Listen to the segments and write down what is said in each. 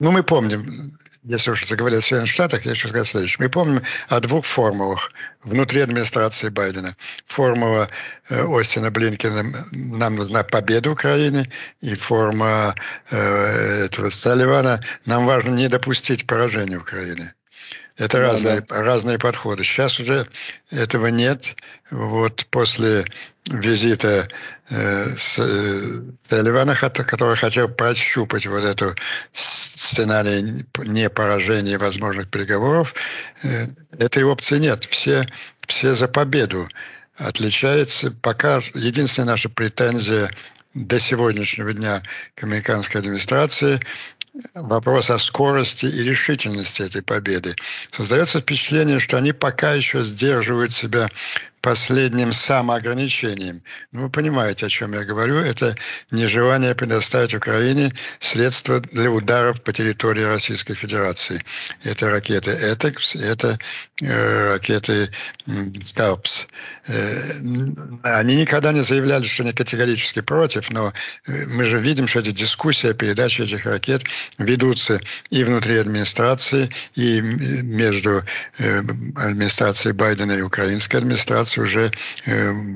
Ну, мы помним, если уж заговорили о Соединенных Штатах, я еще раз скажу, мы помним о двух формулах внутри администрации Байдена. Формула Остина Блинкена «Нам нужна победа Украины» и формула Тэлливана «Нам важно не допустить поражения Украины». Это разные подходы. Сейчас уже этого нет. Вот после визита Тэлливана, который хотел прощупать вот эту сценарий непоражения возможных переговоров, этой опции нет. Все за победу отличаются. Пока единственная наша претензия до сегодняшнего дня к американской администрации – вопрос о скорости и решительности этой победы. Создается впечатление, что они пока еще сдерживают себя последним самоограничением. Ну, вы понимаете, о чем я говорю. Это нежелание предоставить Украине средства для ударов по территории Российской Федерации. Это ракеты «ЭТЕКС», это ракеты «Скалпс». Они никогда не заявляли, что они категорически против, но мы же видим, что эти дискуссии о передаче этих ракет ведутся и внутри администрации, и между администрацией Байдена и украинской администрацией уже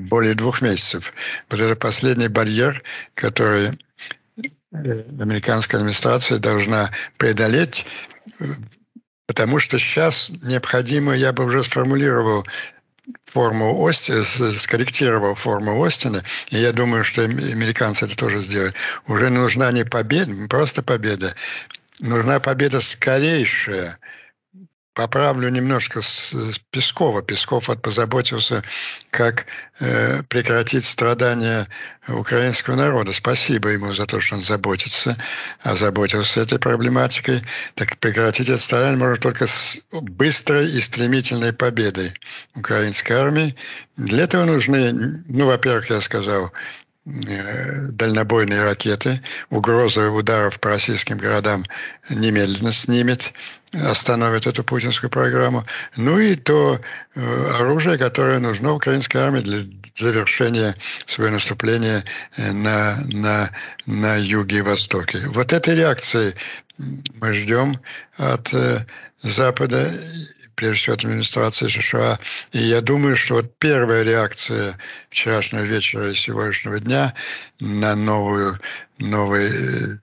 более 2 месяцев. Вот это последний барьер, который американская администрация должна преодолеть, потому что сейчас необходимо, я бы уже сформулировал форму Остина, скорректировал форму Остина, и я думаю, что американцы это тоже сделают. Уже нужна не победа, просто победа, нужна победа скорейшая. Поправлю немножко с Пескова. Песков позаботился, как прекратить страдания украинского народа. Спасибо ему за то, что он озаботился этой проблематикой. Так прекратить это страдание можно только с быстрой и стремительной победой украинской армии. Для этого нужны, ну, во-первых, я сказал, дальнобойные ракеты, угроза ударов по российским городам немедленно снимет, остановит эту путинскую программу. Ну и то оружие, которое нужно украинской армии для завершения своего наступления на юге и востоке. Вот этой реакции мы ждем от Запада, прежде всего от администрации США. И я думаю, что вот первая реакция вчерашнего вечера и сегодняшнего дня на новый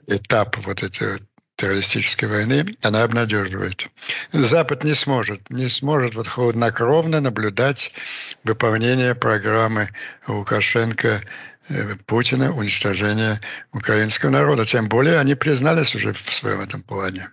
этап вот этой террористической войны, она обнадеживает. Запад не сможет вот холоднокровно наблюдать выполнение программы Лукашенко-Путина уничтожения украинского народа. Тем более они признались уже в своем этом плане.